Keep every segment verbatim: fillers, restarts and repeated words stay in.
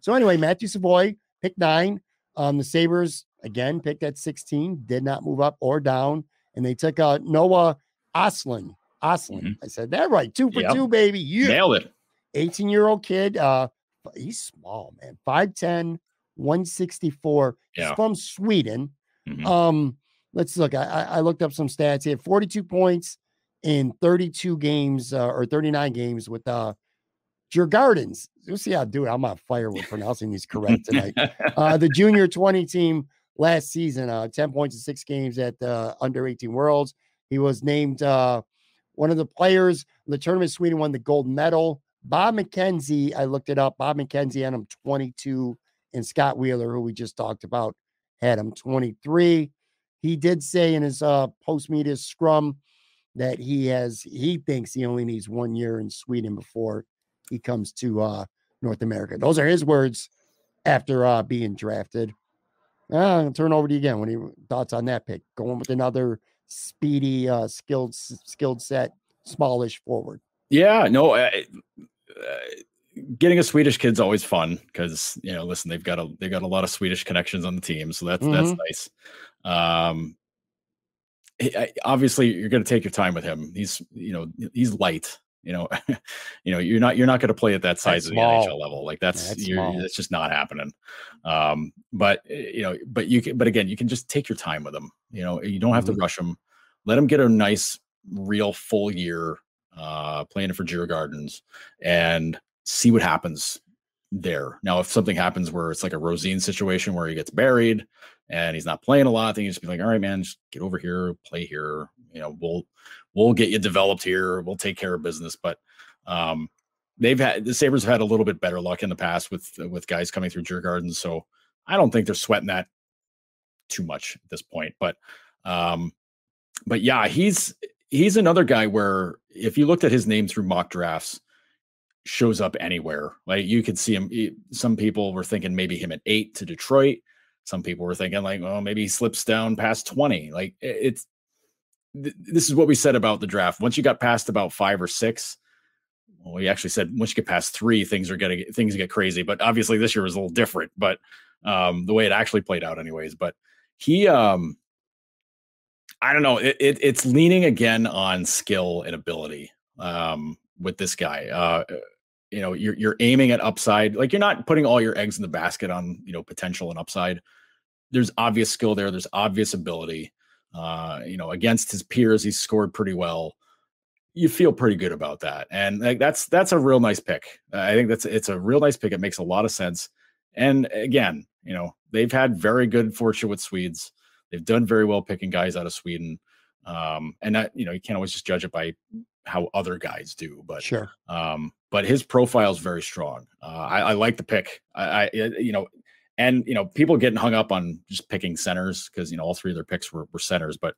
So anyway, Matthew Savoie, pick nine. Um, the Sabres, again, picked at sixteen, did not move up or down. And they took uh, Noah Östlund. Östlund. Mm-hmm. I said that right. Two for yep. two, baby. Yeah. Nailed it. eighteen-year-old kid. Uh, he's small, man. five ten, one sixty-four. Yeah. He's from Sweden. Mm-hmm. Um, let's look. I, I looked up some stats. He had forty-two points in thirty-two games uh, or thirty-nine games with uh, Djurgården. You'll see how I do it. I'm on fire with pronouncing these correct tonight. Uh, the junior twenty team last season, uh, ten points in six games at the uh, under eighteen Worlds. He was named uh, one of the players in the tournament. Sweden won the gold medal. Bob McKenzie, I looked it up. Bob McKenzie had him twenty-two, and Scott Wheeler, who we just talked about, had him twenty-three. He did say in his uh, post-media scrum that he has, he thinks he only needs one year in Sweden before he comes to uh, North America. Those are his words after uh, being drafted. Uh, I'll turn over to you again. What are your thoughts on that pick? Going with another speedy, uh, skilled, skilled set, smallish forward. Yeah, no, uh, uh, getting a Swedish kid's always fun because, you know, listen, they've got a they've got a lot of Swedish connections on the team, so that's mm-hmm. that's nice. Um, he, I, obviously, you're going to take your time with him. He's you know he's light. You know, you know you're not you're not going to play at that size at the N H L level. Like that's that's you're, that's just not happening. Um, but you know, but you can, but again, you can just take your time with him. You know, you don't have mm-hmm. to rush him. Let him get a nice, real full year. Uh, playing it for Djurgården and see what happens there. Now, if something happens where it's like a Rosén situation where he gets buried and he's not playing a lot, then you just be like, all right, man, just get over here, play here. You know, we'll we'll get you developed here. We'll take care of business. But um, they've had the Sabres have had a little bit better luck in the past with with guys coming through Djurgården, so I don't think they're sweating that too much at this point. But um, but yeah, he's. He's another guy where if you looked at his name through mock drafts, shows up anywhere. Like you could see him. He, some people were thinking maybe him at eight to Detroit. Some people were thinking like, oh, maybe he slips down past twenty. Like it, it's, th this is what we said about the draft. Once you got past about five or six, well, we actually said once you get past three, things are going to things get crazy. But obviously this year was a little different, but um, the way it actually played out anyways, but he, um, I don't know. It, it, it's leaning again on skill and ability um, with this guy. Uh, you know, you're you're aiming at upside. Like you're not putting all your eggs in the basket on you know potential and upside. There's obvious skill there. There's obvious ability. Uh, you know, against his peers, he's scored pretty well. You feel pretty good about that, and like that's that's a real nice pick. Uh, I think that's it's a real nice pick. It makes a lot of sense. And again, you know, they've had very good fortune with Swedes. They've done very well picking guys out of Sweden. Um, and that, you know, you can't always just judge it by how other guys do, but, sure. um, but his profile is very strong. Uh, I, I like the pick. I, I, you know, and, you know, people getting hung up on just picking centers because, you know, all three of their picks were, were centers, but,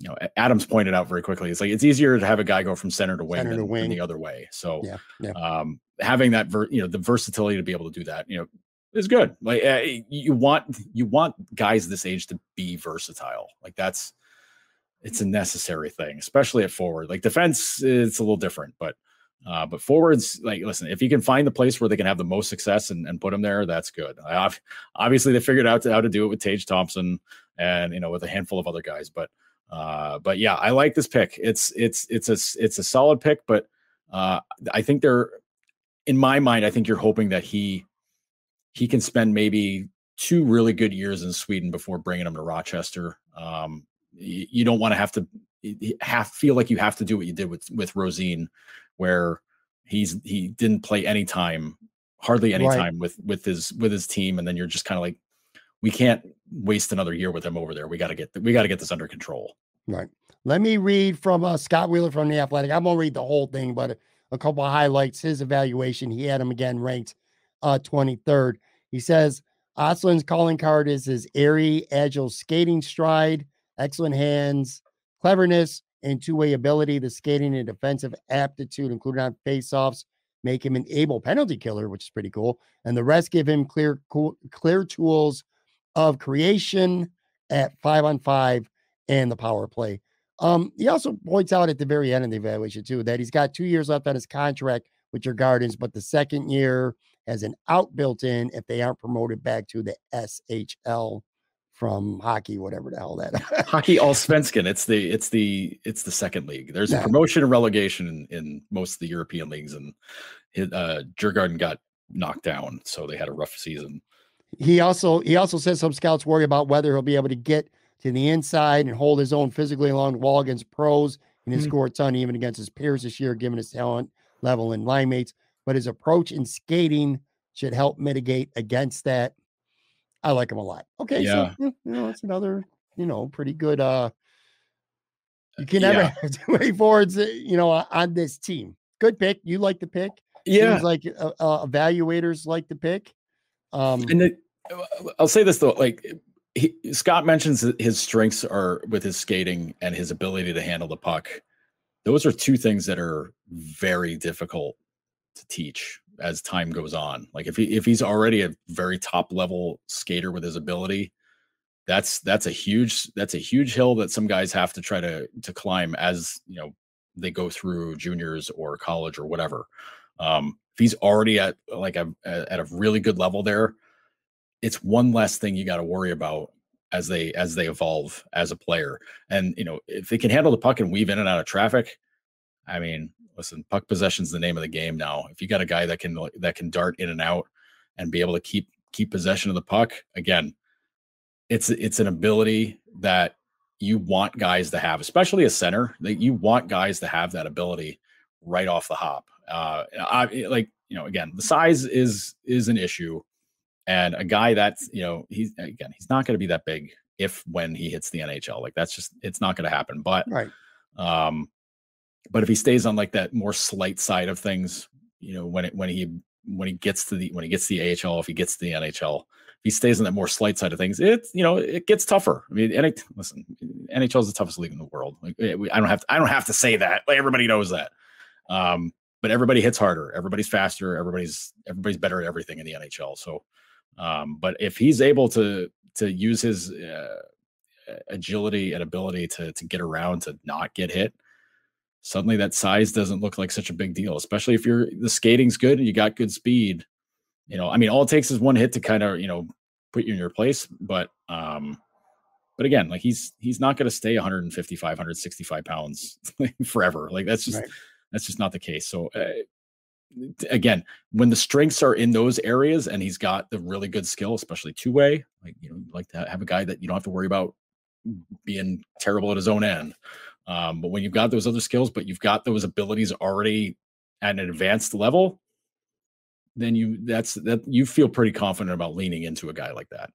you know, Adams pointed out very quickly, it's like, it's easier to have a guy go from center to wing, center than, to wing. than the other way. So, yeah, yeah. um, having that, ver you know, the versatility to be able to do that, you know, is good. Like uh, you want, you want guys this age to be versatile. Like that's, it's a necessary thing, especially at forward. Like defense, it's a little different, but, uh, but forwards, like, listen, if you can find the place where they can have the most success and, and put them there, that's good. I've, obviously they figured out to, how to do it with Tage Thompson and, you know, with a handful of other guys, but, uh, but yeah, I like this pick. It's, it's, it's a, it's a solid pick, but, uh, I think they're in my mind, I think you're hoping that he, He can spend maybe two really good years in Sweden before bringing him to Rochester. Um, you, you don't want to have to have, feel like you have to do what you did with, with Rosén, where he's, he didn't play any time, hardly any right. time with, with his, with his team. And then you're just kind of like, we can't waste another year with him over there. We got to get, we got to get this under control. Right. Let me read from uh, Scott Wheeler from The Athletic. I'm going to read the whole thing, but a couple of highlights, his evaluation, he had him again ranked uh, twenty-third. He says, Östlund's calling card is his airy, agile skating stride, excellent hands, cleverness, and two-way ability. The skating and defensive aptitude, including on faceoffs, make him an able penalty killer, which is pretty cool. And the rest give him clear, cool, clear tools of creation at five on five and the power play. Um, he also points out at the very end of the evaluation, too, that he's got two years left on his contract with Djurgården, but the second year has an out built in if they aren't promoted back to the S H L from hockey, whatever the hell that HockeyAllsvenskan. It's the it's the it's the second league. There's yeah. promotion and relegation in, in most of the European leagues, and uh, Djurgården got knocked down, so they had a rough season. He also he also says some scouts worry about whether he'll be able to get to the inside and hold his own physically along the wall against pros, and his mm-hmm. score a ton even against his peers this year, given his talent level and line mates. But his approach in skating should help mitigate against that. I like him a lot. Okay, yeah. So you know, that's another, you know, pretty good. Uh, you can never yeah. have too many forwards, you know, on this team. Good pick. You like the pick. Yeah, seems like uh, uh, evaluators like the pick. Um, and it, I'll say this though, like. He, Scott mentions that his strengths are with his skating and his ability to handle the puck. Those are two things that are very difficult to teach as time goes on. Like if he, if he's already a very top level skater with his ability, that's, that's a huge, that's a huge hill that some guys have to try to, to climb as, you know, they go through juniors or college or whatever. Um, if he's already at like a, at a really good level there, it's one less thing you got to worry about as they as they evolve as a player. And, you know, if they can handle the puck and weave in and out of traffic, I mean, listen, puck possession's the name of the game now. If you got a guy that can that can dart in and out and be able to keep keep possession of the puck, again, it's it's an ability that you want guys to have, especially a center. That you want guys to have that ability right off the hop. Uh, I, like, you know, again, the size is is an issue. And a guy that's, you know, he's, again, he's not going to be that big if, when he hits the N H L, like that's just, it's not going to happen. But, right. um, but if he stays on like that more slight side of things, you know, when it, when he, when he gets to the, when he gets to the A H L, if he gets to the N H L, if he stays on that more slight side of things, it's, you know, it gets tougher. I mean, and it, listen, N H L is the toughest league in the world. Like I don't have to, I don't have to say that. Like everybody knows that. Um, but everybody hits harder. Everybody's faster. Everybody's, everybody's better at everything in the N H L. So, Um, but if he's able to to use his uh, agility and ability to to get around, to not get hit, suddenly that size doesn't look like such a big deal. Especially if you're the skating's good and you got good speed. You know, I mean, all it takes is one hit to kind of, you know, put you in your place. But um, but again, like he's he's not going to stay one fifty-five, one sixty-five pounds forever. Like that's just right. that's just not the case. So. Uh, Again, when the strengths are in those areas and he's got the really good skill, especially two-way, like, you know, like to have a guy that you don't have to worry about being terrible at his own end. Um, but when you've got those other skills, but you've got those abilities already at an advanced level, then you that's that you feel pretty confident about leaning into a guy like that.